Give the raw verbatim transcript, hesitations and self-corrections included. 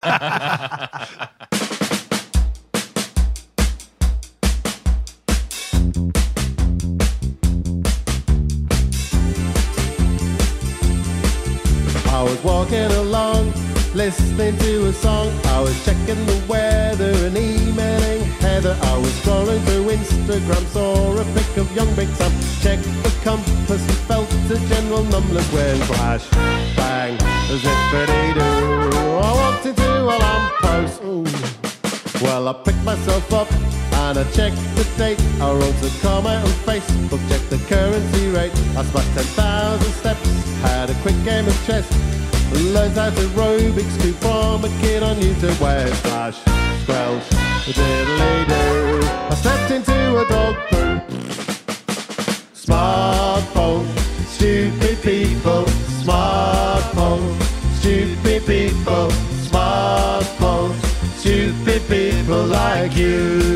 I was walking along, listening to a song. I was checking the weather and emailing Heather. I was scrolling through Instagram, saw a pic of young Big Sam. Checked the compass and felt a general numbness when flash, bang, zippity-doo, I walked into a lamppost. Ooh. Well, I picked myself up and I checked the date. I wrote a comment on Facebook, checked the currency rate. I smashed ten thousand steps, had a quick game of chess, learned how to aerobics to form a kid on YouTube. Where flash, squelch, diddly-doo, I stepped into a dog poo. Smartphone, stupid people. Smartphone, stupid people. Smartphone, stupid people like you.